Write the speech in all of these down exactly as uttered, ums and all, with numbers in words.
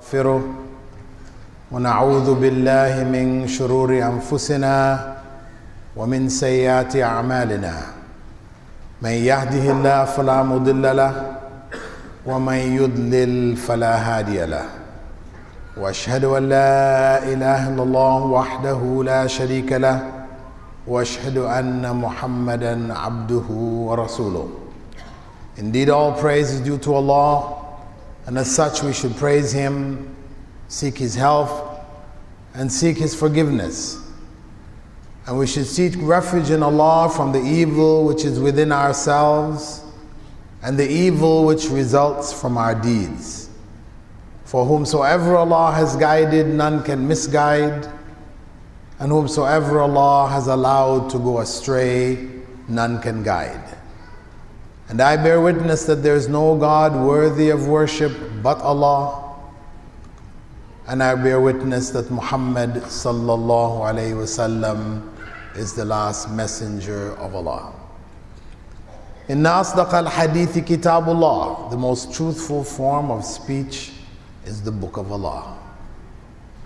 نستغفره ونعوذ بالله من شرور أنفسنا ومن سيئات أعمالنا من يهده الله فلا مضل له ومن يضلل فلا هادي له وأشهد أن لا إله إلا الله وحده لا شريك له وأشهد أن محمدا عبده ورسوله. Indeed, all praise is due to Allah, and as such we should praise Him, seek His help, and seek His forgiveness. And we should seek refuge in Allah from the evil which is within ourselves and the evil which results from our deeds. For whomsoever Allah has guided, none can misguide, and whomsoever Allah has allowed to go astray, none can guide. And I bear witness that there is no God worthy of worship but Allah. And I bear witness that Muhammad sallallahu alayhi wasallam is the last messenger of Allah. Inna asdaqal hadithi kitabullah. The most truthful form of speech is the book of Allah.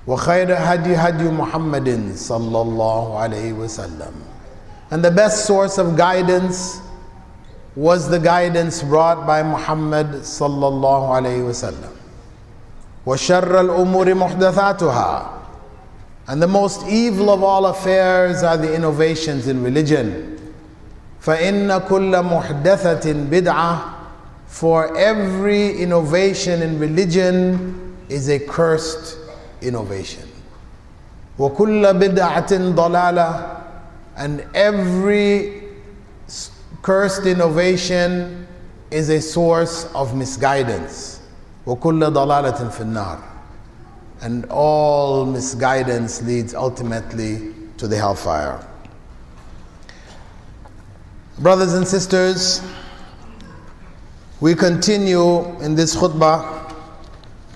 Wa khayra hadi hadi Muhammadin sallallahu alayhi wasallam. And the best source of guidance was the guidance brought by Muhammad sallallahu alayhi wasallam. Wa sharral umuri muhdathatuha. And the most evil of all affairs are the innovations in religion. Fa inna kulla muhdathatin bid'ah. For every innovation in religion is a cursed innovation. Wa kulla bid'atin dalalah. And every cursed innovation is a source of misguidance. وَكُلَّ ضَلَالَةٍ فِي النَّارِ. And all misguidance leads ultimately to the hellfire. Brothers and sisters, we continue in this khutbah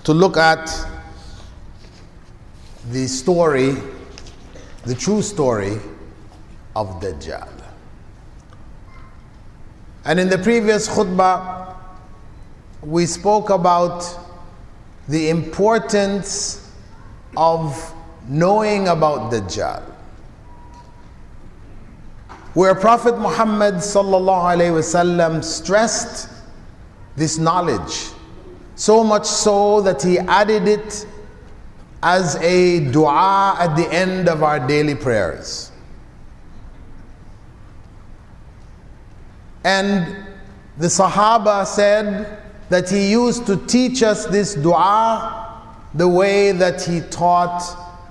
to look at the story, the true story of Dajjal. And in the previous khutbah, we spoke about the importance of knowing about Dajjal, where Prophet Muhammad sallallahu alaihi wasallam stressed this knowledge, so much so that he added it as a dua at the end of our daily prayers. And the Sahaba said that he used to teach us this dua the way that he taught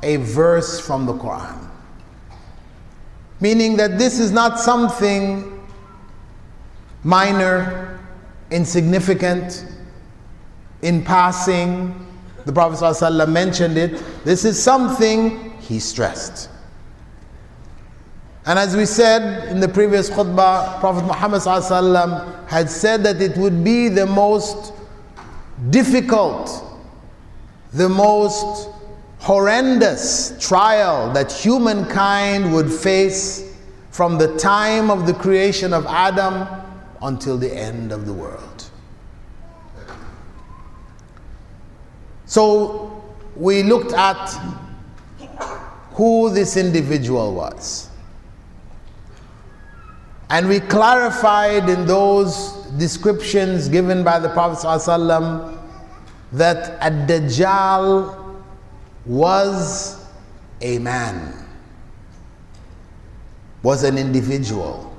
a verse from the Quran. Meaning that this is not something minor, insignificant, in passing. The Prophet ﷺ mentioned it. This is something he stressed. And as we said in the previous khutbah, Prophet Muhammad ﷺ had said that it would be the most difficult, the most horrendous trial that humankind would face from the time of the creation of Adam until the end of the world. So we looked at who this individual was. And we clarified in those descriptions given by the Prophet ﷺ that Ad-Dajjal was a man, was an individual.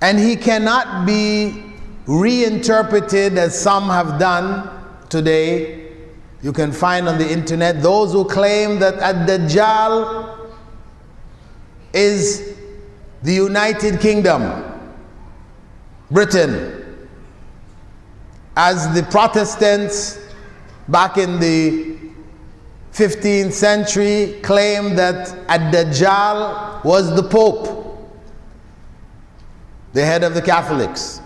And he cannot be reinterpreted as some have done today. You can find on the internet those who claim that Ad-Dajjal is the United Kingdom, Britain, as the Protestants back in the fifteenth century claimed that Ad-Dajjal was the Pope, the head of the Catholics.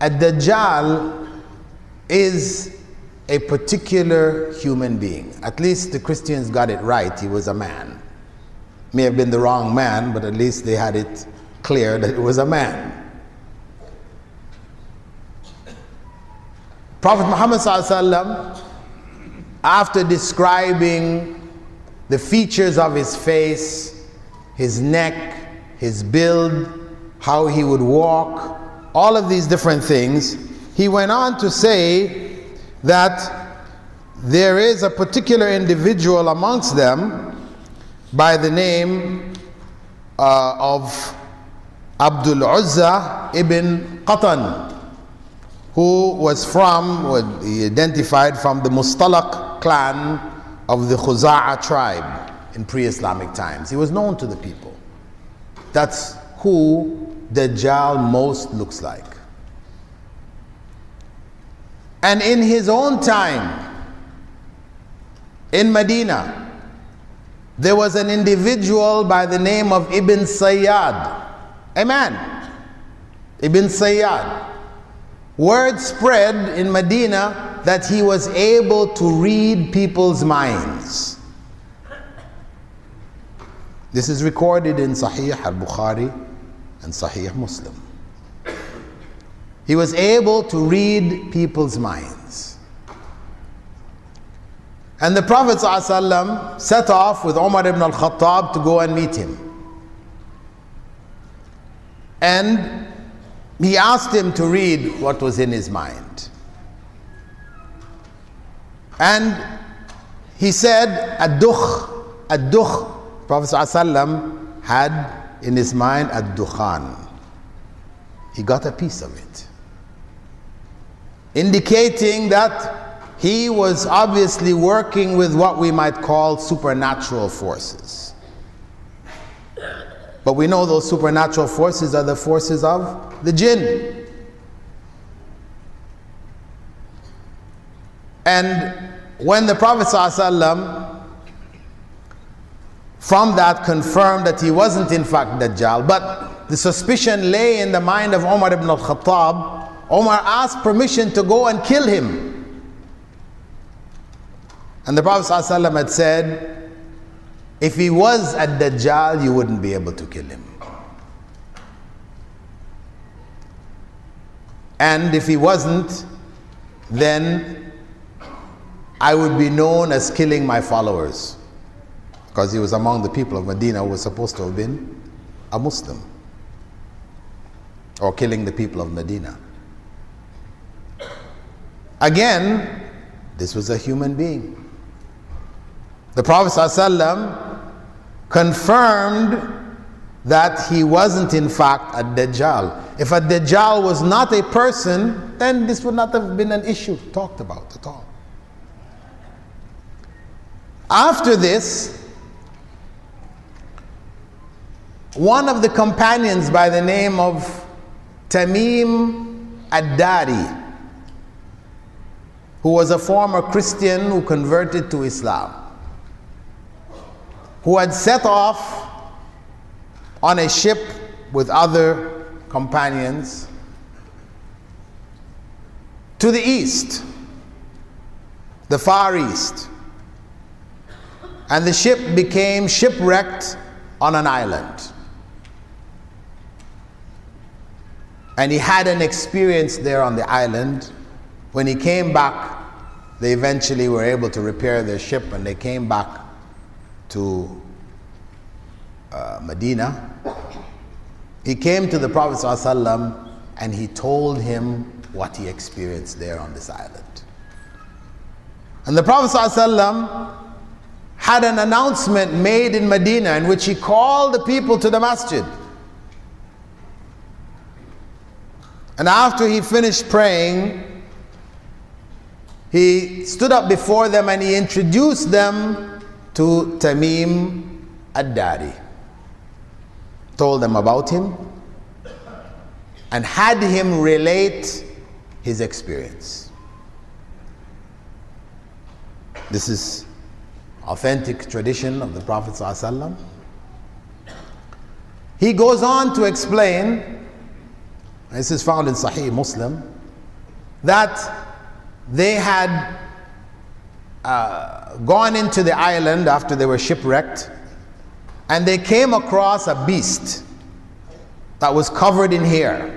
Ad-Dajjal is a particular human being. At least the Christians got it right. He was a man. May have been the wrong man, but at least they had it clear that it was a man. Prophet Muhammad ﷺ, after describing the features of his face, his neck, his build, how he would walk, all of these different things, he went on to say that there is a particular individual amongst them by the name uh, of Abdul Uzzah ibn Qatan, who was from, well, he identified from the Mustalaq clan of the Khuza'a tribe in pre-Islamic times. He was known to the people. That's who Dajjal most looks like. And in his own time, in Medina, there was an individual by the name of Ibn Sayyad. A man, Ibn Sayyad. Word spread in Medina that he was able to read people's minds. This is recorded in Sahih al-Bukhari and Sahih Muslim. He was able to read people's minds. And the Prophet ﷺ set off with Umar ibn al-Khattab to go and meet him. And he asked him to read what was in his mind. And he said, Ad-Dukh, Ad-Dukh. Prophet ﷺ had in his mind ad-dukhan. He got a piece of it, indicating that he was obviously working with what we might call supernatural forces. But we know those supernatural forces are the forces of the jinn. And when the Prophet ﷺ from that confirmed that he wasn't in fact Dajjal, but the suspicion lay in the mind of Umar ibn al-Khattab, Umar asked permission to go and kill him. And the Prophet ﷺ had said, if he was a Dajjal, you wouldn't be able to kill him. And if he wasn't, then I would be known as killing my followers. Because he was among the people of Medina who was supposed to have been a Muslim, or killing the people of Medina. Again, this was a human being. The Prophet ﷺ confirmed that he wasn't in fact a Dajjal. If a Dajjal was not a person, then this would not have been an issue talked about at all. After this, one of the companions by the name of Tamim ad-Dari, who was a former Christian who converted to Islam, who had set off on a ship with other companions to the east, the Far East, and the ship became shipwrecked on an island. And he had an experience there on the island. When he came back, they eventually were able to repair their ship, and they came back to uh, Medina. He came to the Prophet ﷺ and he told him what he experienced there on this island. And the Prophet ﷺ had an announcement made in Medina in which he called the people to the masjid. And after he finished praying, he stood up before them and he introduced them to Tamim ad-Dari, told them about him, and had him relate his experience. This is authentic tradition of the Prophet ﷺ. He goes on to explain, this is found in Sahih Muslim, that they had uh, gone into the island after they were shipwrecked, and they came across a beast that was covered in hair.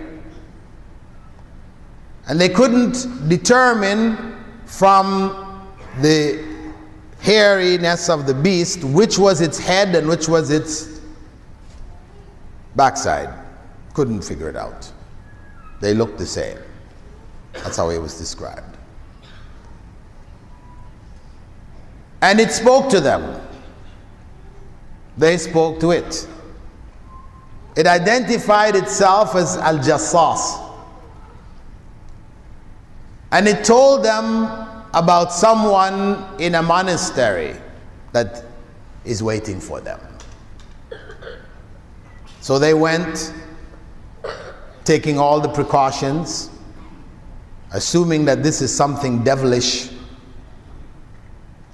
and they couldn't determine from the hairiness of the beast which was its head and which was its backside. Couldn't figure it out. They looked the same. That's how it was described. And it spoke to them. They spoke to it. It identified itself as Al-Jassas. And it told them about someone in a monastery that is waiting for them. So they went, taking all the precautions, assuming that this is something devilish,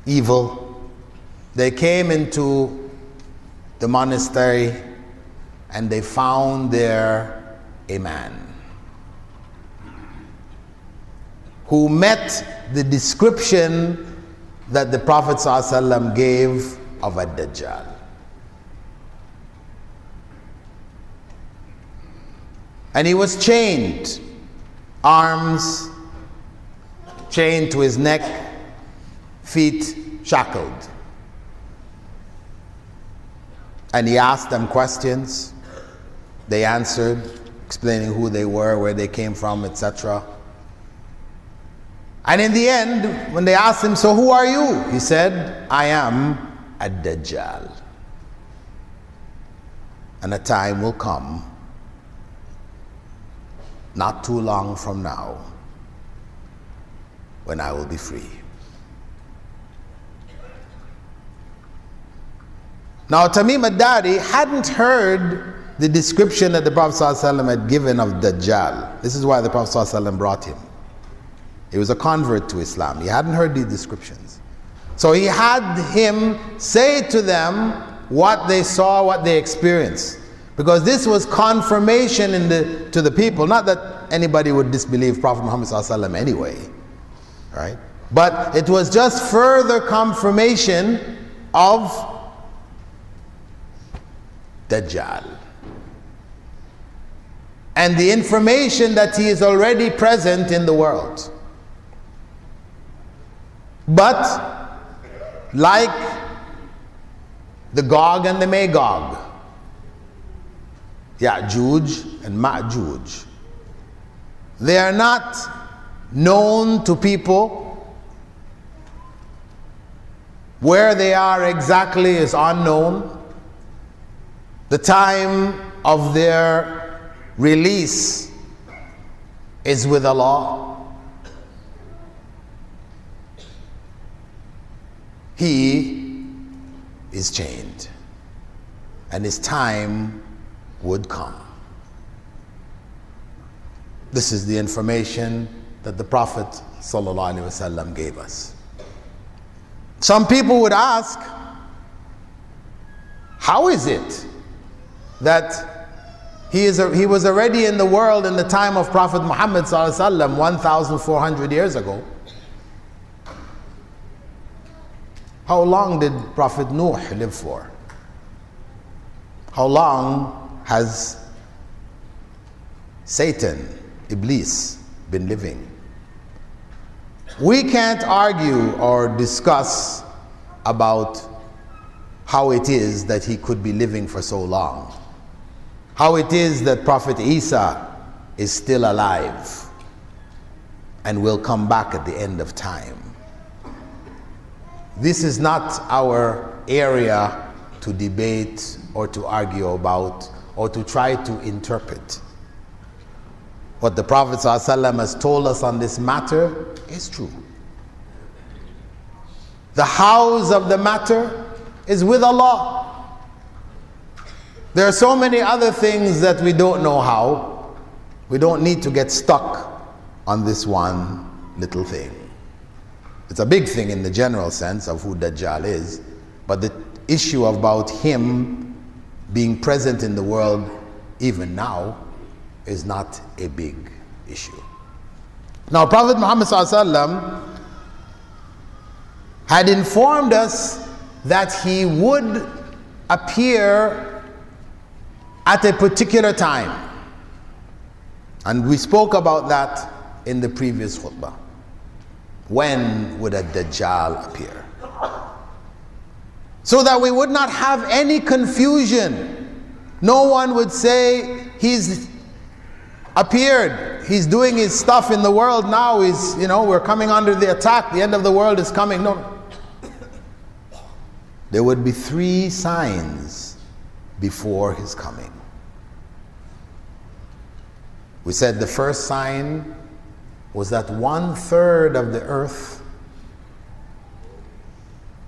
evil. They came into the monastery and they found there a man who met the description that the Prophet ﷺ gave of Ad-Dajjal. And he was chained, arms chained to his neck, feet shackled. And he asked them questions. They answered, explaining who they were, where they came from, et cetera. And in the end, when they asked him, "So who are you?" he said, "I am Ad-Dajjal. And a time will come, not too long from now, when I will be free." Now, Tamim ad-Dari hadn't heard the description that the Prophet ﷺ had given of Dajjal. This is why the Prophet ﷺ brought him. He was a convert to Islam. He hadn't heard these descriptions. So he had him say to them what they saw, what they experienced. Because this was confirmation in the, to the people. Not that anybody would disbelieve Prophet Muhammad ﷺ anyway. Right? But it was just further confirmation of Dajjal. And the information that he is already present in the world. But like the Gog and the Magog, Ya'juj and Ma'juj, they are not known to people. Where they are exactly is unknown. The time of their release is with Allah. He is chained, and his time would come. This is the information that the Prophet ﷺ gave us. Some people would ask, how is it that he, is a, he was already in the world in the time of Prophet Muhammad ﷺ one thousand four hundred years ago? How long did Prophet Nuh live for? How long has Satan, Iblis, been living? We can't argue or discuss about how it is that he could be living for so long. How it is that Prophet Isa is still alive and will come back at the end of time. This is not our area to debate or to argue about or to try to interpret. What the Prophet ﷺ has told us on this matter is true. The hows of the matter is with Allah. There are so many other things that we don't know how. We don't need to get stuck on this one little thing. It's a big thing in the general sense of who Dajjal is, but the issue about him being present in the world even now is not a big issue. Now, Prophet Muhammad ﷺ had informed us that he would appear at a particular time. And we spoke about that in the previous khutbah. When would Ad-Dajjal appear? So that we would not have any confusion. No one would say, he's appeared, he's doing his stuff in the world now, he's, you know, we're coming under the attack, the end of the world is coming. No. There would be three signs before his coming. We said the first sign was that one third of the earth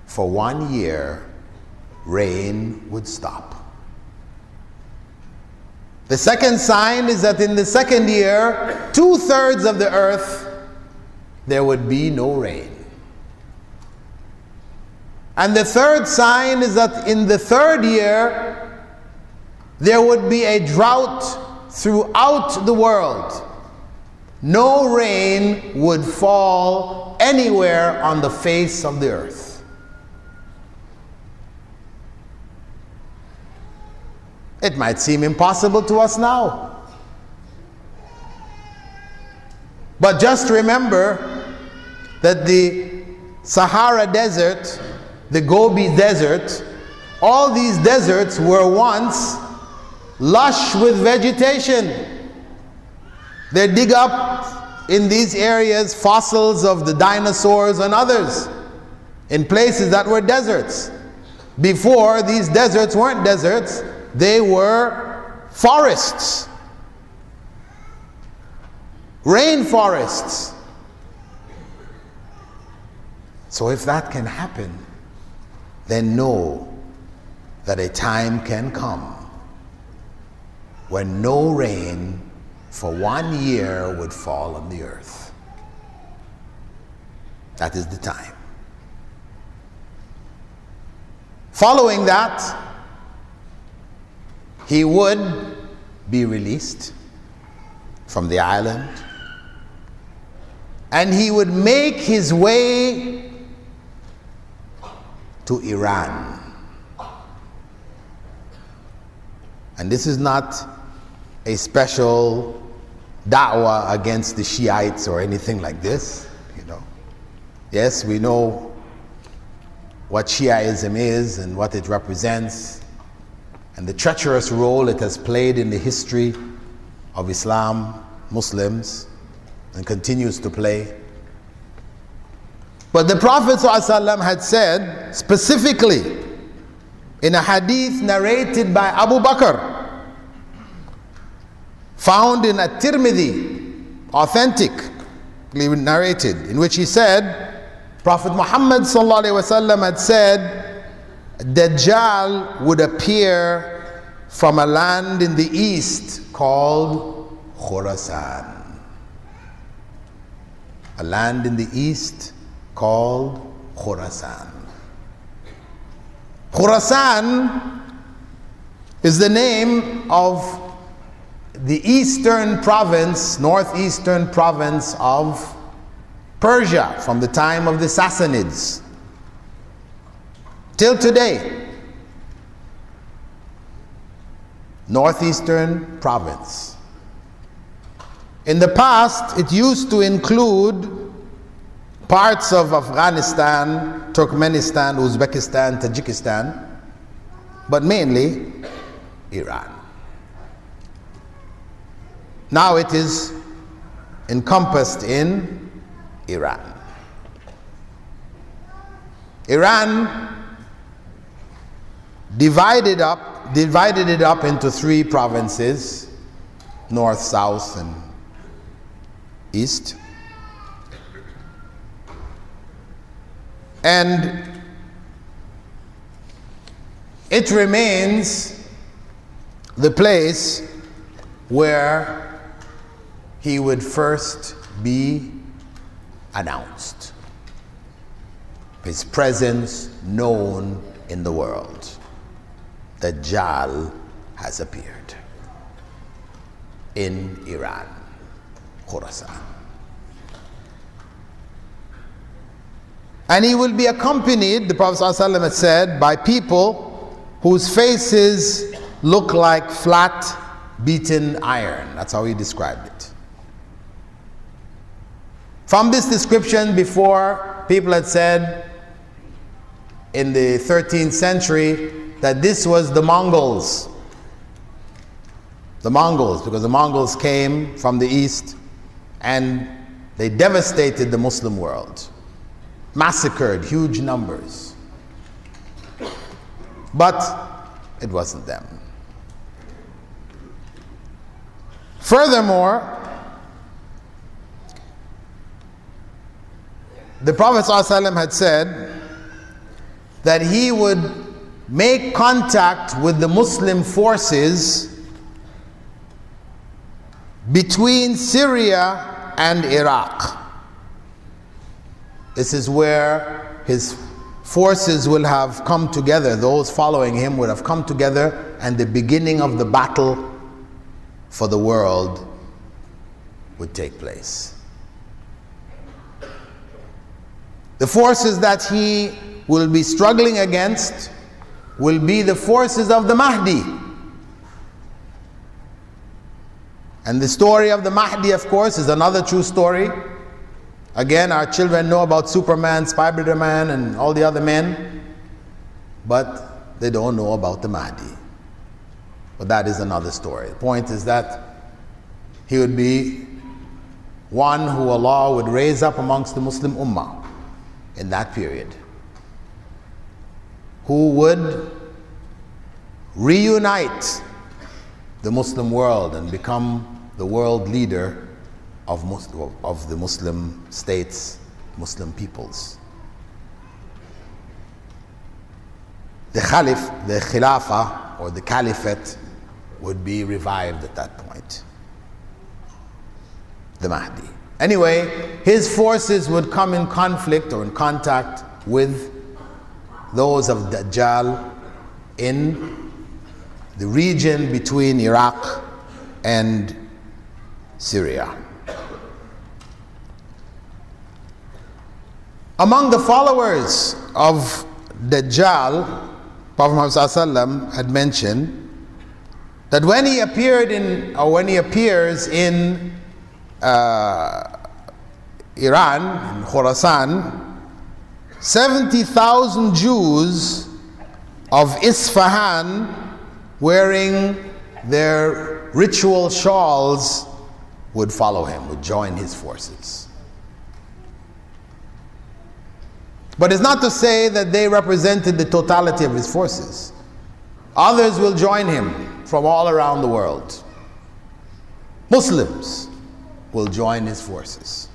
for one year rain would stop. The second sign is that in the second year, two thirds of the earth, there would be no rain. And the third sign is that in the third year, there would be a drought throughout the world. No rain would fall anywhere on the face of the earth. It might seem impossible to us now. But just remember that the Sahara Desert, the Gobi Desert, all these deserts were once lush with vegetation. They dig up in these areas fossils of the dinosaurs and others in places that were deserts. Before, these deserts weren't deserts, they were forests, rainforests. So if that can happen, then know that a time can come when no rain for one year would fall on the earth. That is the time. Following that, he would be released from the island, and he would make his way to Iran. And this is not a special da'wah against the Shiites or anything like this, you know. Yes, we know what Shiaism is and what it represents and the treacherous role it has played in the history of Islam, Muslims, and continues to play. But the Prophet ﷺ had said specifically in a hadith narrated by Abu Bakr, found in At-Tirmidhi, authentically narrated, in which he said, Prophet Muhammad sallallahu alaihi wasallam had said, Dajjal would appear from a land in the east called Khurasan. A land in the east called Khurasan. Khurasan is the name of the eastern province, northeastern province of Persia from the time of the Sassanids till today. Northeastern province. In the past, it used to include parts of Afghanistan, Turkmenistan, Uzbekistan, Tajikistan, but mainly Iran. Now it is encompassed in Iran. Iran divided up, divided it up into three provinces, north, south, and east. And it remains the place where he would first be announced, his presence known in the world. Dajjal has appeared in Iran, Khurasan. And he will be accompanied, the Prophet ﷺ had said, by people whose faces look like flat, beaten iron. That's how he described it. From this description, before, people had said in the thirteenth century that this was the Mongols. The Mongols, because the Mongols came from the east and they devastated the Muslim world, massacred huge numbers. But it wasn't them. Furthermore, the Prophet ﷺ had said that he would make contact with the Muslim forces between Syria and Iraq. This is where his forces will have come together. Those following him would have come together, and the beginning of the battle for the world would take place. The forces that he will be struggling against will be the forces of the Mahdi. And the story of the Mahdi, of course, is another true story. Again, our children know about Superman, Spider-Man, and all the other men, but they don't know about the Mahdi. But that is another story. The point is that he would be one who Allah would raise up amongst the Muslim Ummah in that period, who would reunite the Muslim world and become the world leader of, Muslim, of the Muslim states, Muslim peoples. The Khalif, the Khilafah or the Caliphate would be revived at that point, the Mahdi. Anyway, his forces would come in conflict or in contact with those of Dajjal in the region between Iraq and Syria. Among the followers of Dajjal, Prophet Muhammad Sallallahu Alaihi Wasallam had mentioned that when he appeared in, or when he appears in uh, Iran, in Khurasan, seventy thousand Jews of Isfahan, wearing their ritual shawls, would follow him, would join his forces. But it's not to say that they represented the totality of his forces. Others will join him from all around the world. Muslims will join his forces.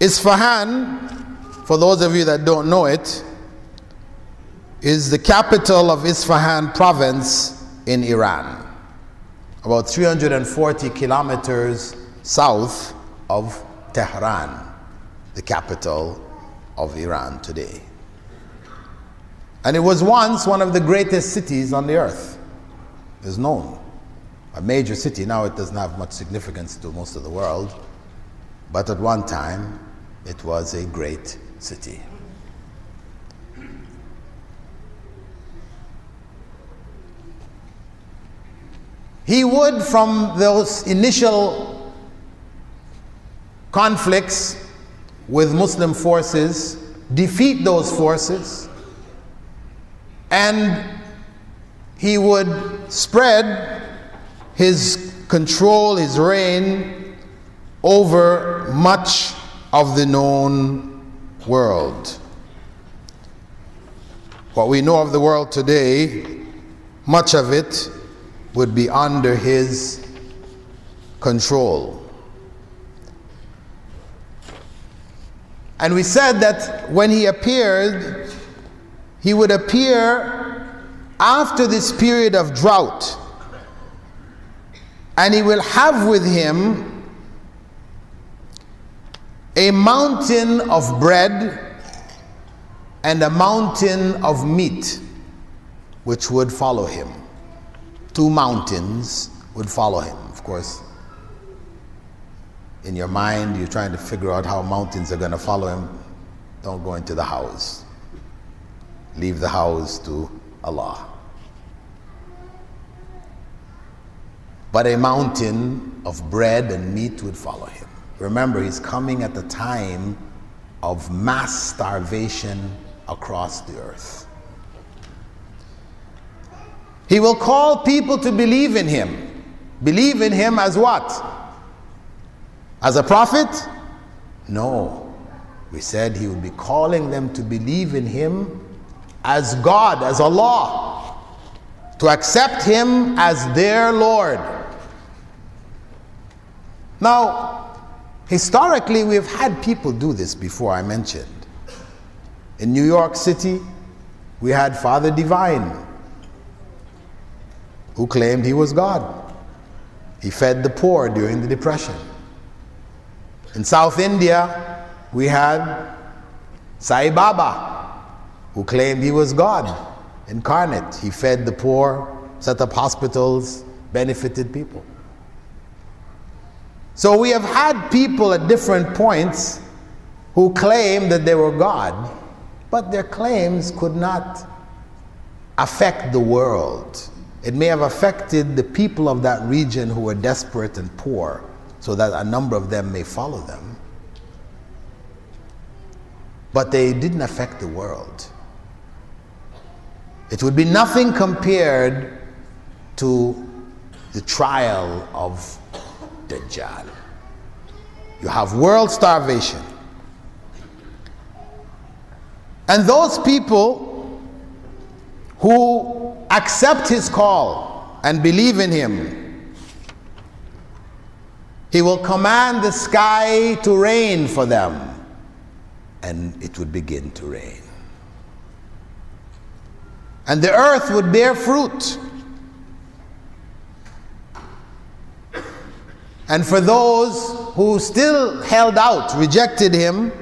Isfahan, for those of you that don't know it, is the capital of Isfahan province in Iran, about three hundred forty kilometers south of Tehran, the capital of Iran today. And it was once one of the greatest cities on the earth. It's known, a major city. Now it doesn't have much significance to most of the world, but at one time it was a great city. He would, from those initial conflicts with Muslim forces, defeat those forces, and he would spread his control, his reign over much of the known world. What we know of the world today, much of it would be under his control. And we said that when he appeared, he would appear after this period of drought, and he will have with him a mountain of bread and a mountain of meat, which would follow him. Two mountains would follow him. Of course, in your mind, you're trying to figure out how mountains are going to follow him. Don't go into the house. Leave the house to Allah. but a mountain of bread and meat would follow him. Remember, he's coming at the time of mass starvation across the earth. He will call people to believe in him. Believe in him as what? As a prophet? No. We said he would be calling them to believe in him as God, as Allah, to accept him as their Lord. Now, historically, we've had people do this before. I mentioned in New York City, we had Father Divine, who claimed he was God. He fed the poor during the Depression. In South India, we had Sai Baba, who claimed he was God incarnate. He fed the poor, set up hospitals, benefited people. So we have had people at different points who claimed that they were God, but their claims could not affect the world. It may have affected the people of that region who were desperate and poor, so that a number of them may follow them. But they didn't affect the world. It would be nothing compared to the trial of Dajjal. You have world starvation. And those people who accept his call and believe in him, he will command the sky to rain for them, and it would begin to rain. And the earth would bear fruit. And for those who still held out, rejected him,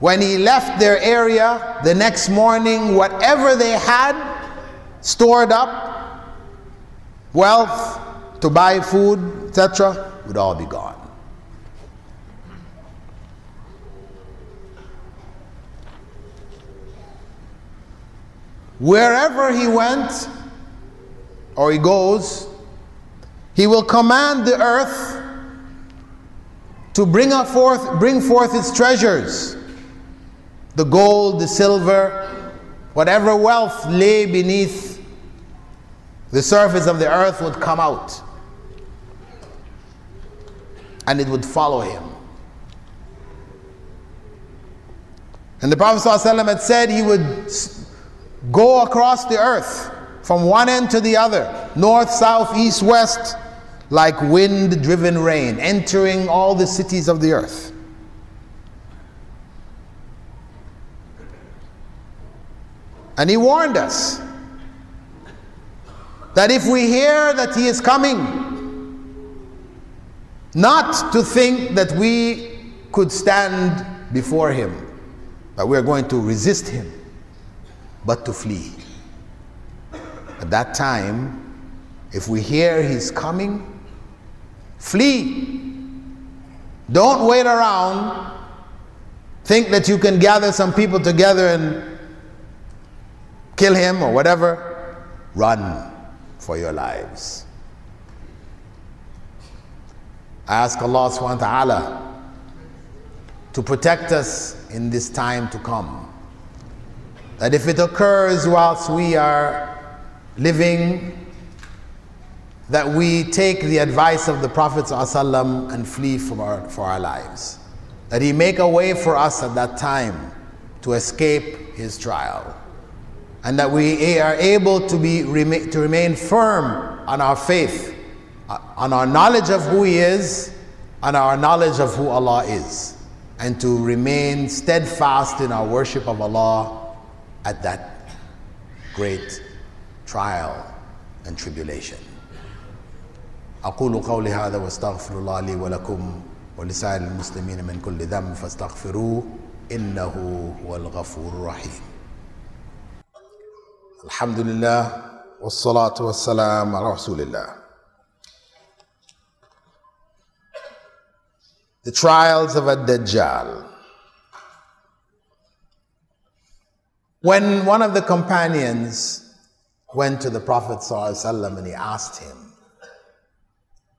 when he left their area the next morning, whatever they had stored up, wealth to buy food, et cetera, would all be gone. Wherever he went, or he goes, he will command the earth to bring forth, bring forth its treasures. The gold, the silver, whatever wealth lay beneath the surface of the earth would come out, and it would follow him. And the Prophet ﷺ had said he would go across the earth from one end to the other, north, south, east, west, like wind-driven rain, entering all the cities of the earth. And he warned us that if we hear that he is coming, not to think that we could stand before him, that we are going to resist him, but to flee. At that time, if we hear he's coming, flee. Don't wait around, think that you can gather some people together and kill him or whatever. Run for your lives. I ask Allah subhanahu wa ta'ala to protect us in this time to come, that if it occurs whilst we are living, that we take the advice of the Prophet ﷺ and flee for our, for our lives, that he make a way for us at that time to escape his trial, and that we are able to, be, to remain firm on our faith, on our knowledge of who he is, on our knowledge of who Allah is, and to remain steadfast in our worship of Allah at that great trial and tribulation. أقول قولي هذا واستغفر الله لي ولكم ولسائر المسلمين من كل ذنب فاستغفروه إنه هو الغفور الرحيم. Alhamdulillah, wassalatu wassalam ala rasulillah. The trials of Ad-Dajjal. When one of the companions went to the Prophet ﷺ and he asked him,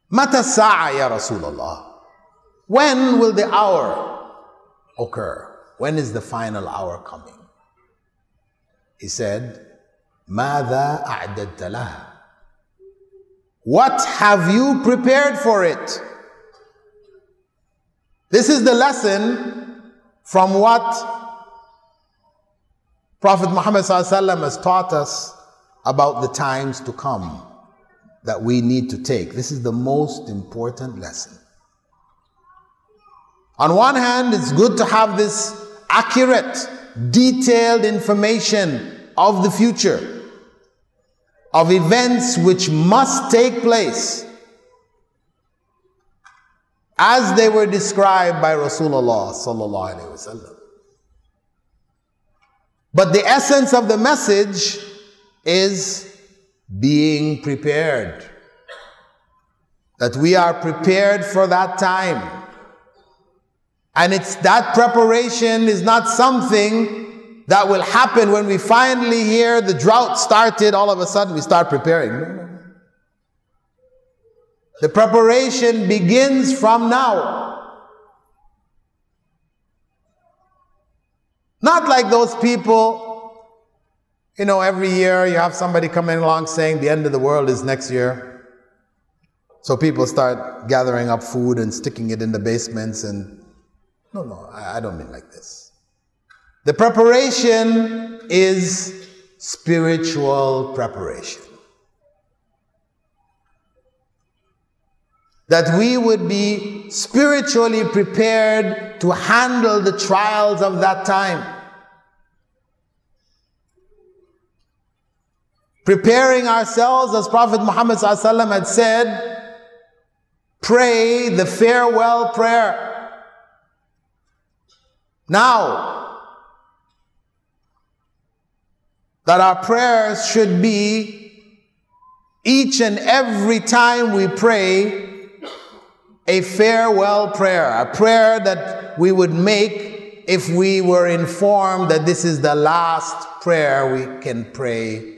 Mata sa'a ya Rasulullah? When will the hour occur? When is the final hour coming? He said, Mada a'dadta laha? What have you prepared for it? This is the lesson from what Prophet Muhammad ﷺ has taught us about the times to come that we need to take. This is the most important lesson. On one hand, it's good to have this accurate, detailed information of the future, of events which must take place, as they were described by Rasulullah sallallahu alaihi wasallam. But the essence of the message is being prepared, that we are prepared for that time. And it's that preparation is not something that will happen when we finally hear the drought started, all of a sudden we start preparing. The preparation begins from now. Not like those people, you know, every year you have somebody coming along saying the end of the world is next year. So people start gathering up food and sticking it in the basements and... No, no, I don't mean like this. The preparation is spiritual preparation. That we would be spiritually prepared to handle the trials of that time. Preparing ourselves, as Prophet Muhammad ﷺ had said, pray the farewell prayer. Now, that our prayers should be, each and every time we pray, a farewell prayer, a prayer that we would make if we were informed that this is the last prayer we can pray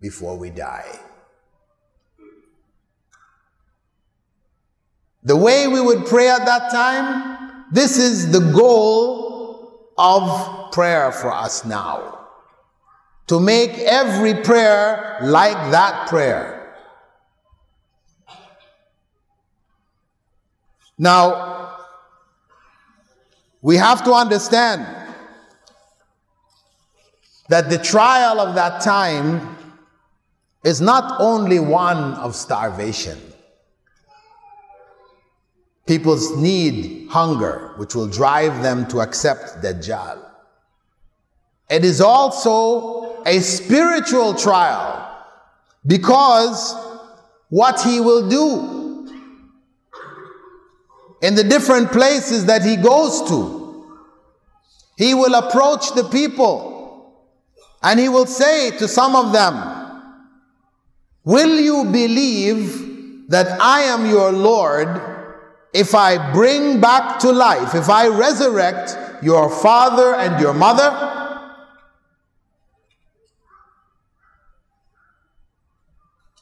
before we die. The way we would pray at that time, this is the goal of prayer for us now. To make every prayer like that prayer. Now, we have to understand that the trial of that time is not only one of starvation. People's need, hunger, which will drive them to accept Dajjal. It is also a spiritual trial, because what he will do in the different places that he goes to, he will approach the people and he will say to some of them, will you believe that I am your Lord if I bring back to life, if I resurrect your father and your mother?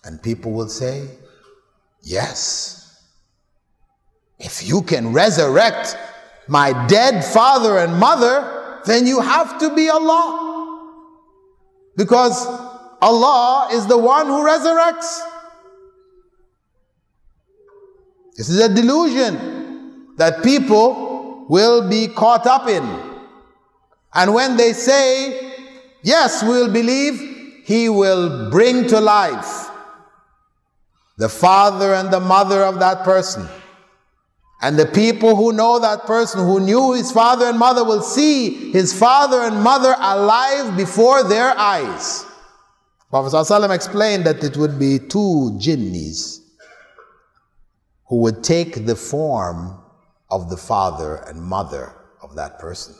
And people will say, yes. If you can resurrect my dead father and mother, then you have to be Allah. Because Allah is the one who resurrects. This is a delusion that people will be caught up in. And when they say, yes, we'll believe, he will bring to life the father and the mother of that person. And the people who know that person, who knew his father and mother, will see his father and mother alive before their eyes. Prophet ﷺ explained that it would be two jinnis who would take the form of the father and mother of that person.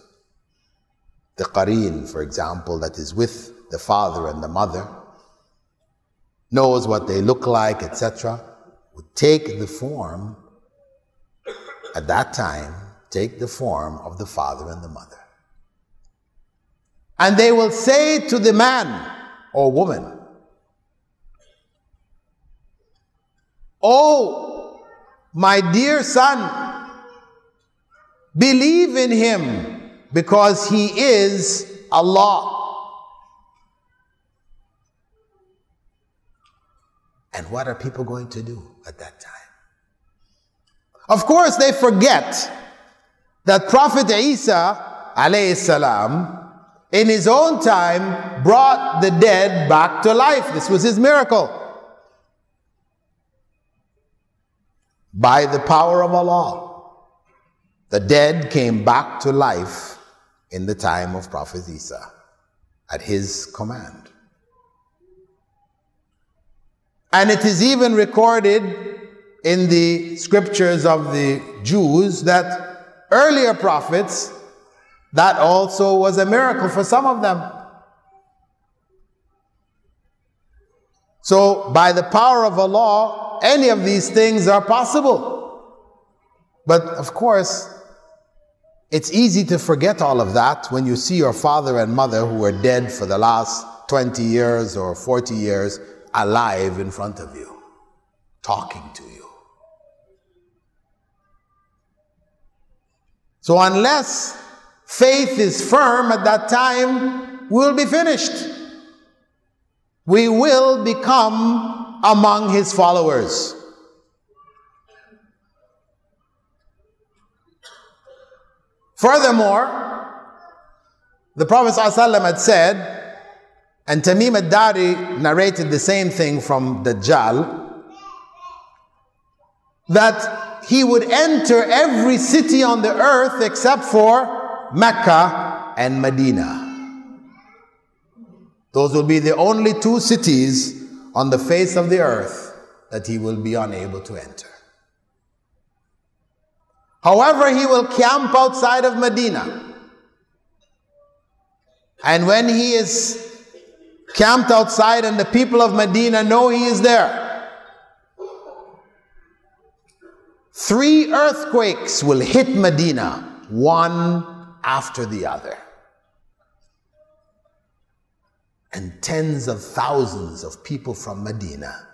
The qareen, for example, that is with the father and the mother, knows what they look like, et cetera, would take the form at that time, take the form of the father and the mother. And they will say to the man or woman. Oh, my dear son, believe in him because he is Allah. And what are people going to do at that time? Of course, they forget that Prophet Isa, alayhi salam, in his own time, brought the dead back to life. This was his miracle. By the power of Allah, the dead came back to life in the time of Prophet Isa, at his command. And it is even recorded in the scriptures of the Jews that earlier prophets, that also was a miracle for some of them. So by the power of Allah, any of these things are possible. But of course, it's easy to forget all of that when you see your father and mother who were dead for the last twenty years or forty years alive in front of you, talking to you. So unless faith is firm at that time, we'll be finished. We will become among his followers. Furthermore, the Prophet ﷺ had said, and Tamim ad-Dari narrated the same thing from Dajjal, that he would enter every city on the earth except for Mecca and Medina. Those will be the only two cities on the face of the earth that he will be unable to enter. However, he will camp outside of Medina. And when he is camped outside and the people of Medina know he is there, three earthquakes will hit Medina, one after the other. And tens of thousands of people from Medina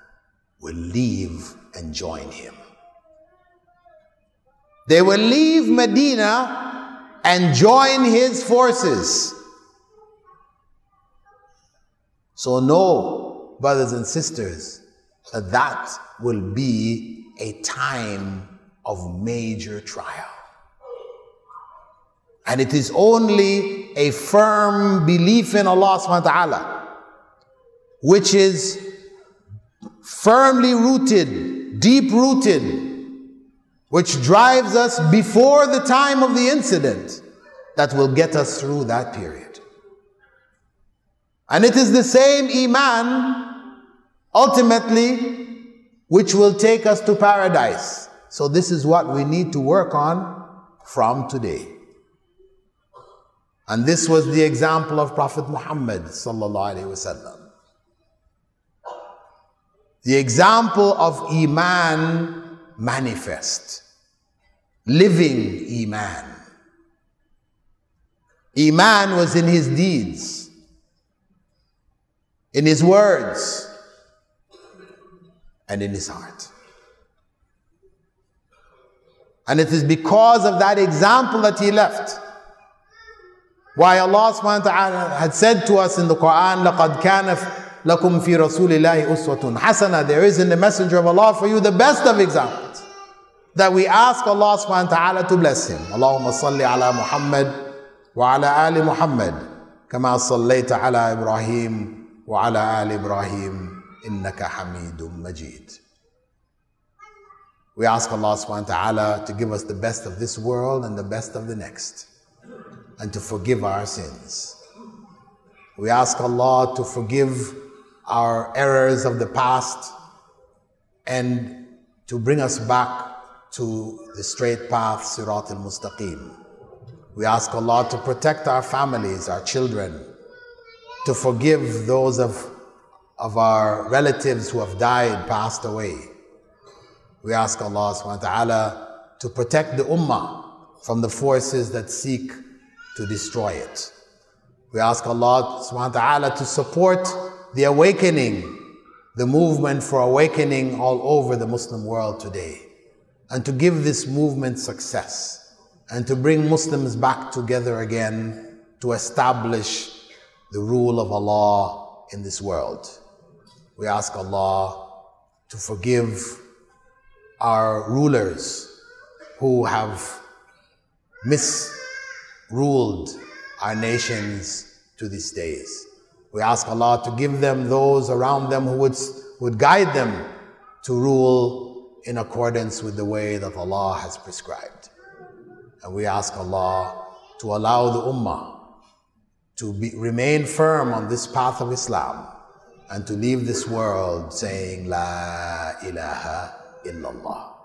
will leave and join him. They will leave Medina and join his forces. So know, brothers and sisters, that that will be a time of major trial. And it is only a firm belief in Allah subhanahu wa ta'ala, which is firmly rooted, deep-rooted, which drives us before the time of the incident, that will get us through that period. And it is the same Iman, ultimately, which will take us to paradise. So this is what we need to work on from today. And this was the example of Prophet Muhammad sallallahu alaihi wasallam. The example of Iman manifest. Living Iman. Iman was in his deeds, in his words, and in his heart. And it is because of that example that he left why Allah subhanahu wa ta'ala had said to us in the Quran, لَقَدْ كَانَ لَكُمْ فِي رَسُولِ اللَّهِ أُسْوَةٌ حَسَنَةٌ. There is in the messenger of Allah for you the best of examples, that we ask Allah subhanahu wa ta'ala to bless him. Allahumma salli ala Muhammad wa ala ali Muhammad kama sallayta ala Ibrahim وعلى آل إبراهيم إنك حميد مجيد. We ask Allah subhanahu wa ta'ala to give us the best of this world and the best of the next, and to forgive our sins. We ask Allah to forgive our errors of the past and to bring us back to the straight path, Sirat al-Mustaqim. We ask Allah to protect our families, our children, to forgive those of, of our relatives who have died, passed away. We ask Allah subhanahu wa ta'ala to protect the Ummah from the forces that seek to destroy it. We ask Allah subhanahu wa ta'ala to support the awakening, the movement for awakening all over the Muslim world today, and to give this movement success, and to bring Muslims back together again to establish the rule of Allah in this world. We ask Allah to forgive our rulers who have misruled our nations to these days. We ask Allah to give them those around them who would, would guide them to rule in accordance with the way that Allah has prescribed. And we ask Allah to allow the Ummah to be, remain firm on this path of Islam and to leave this world saying, La ilaha illallah.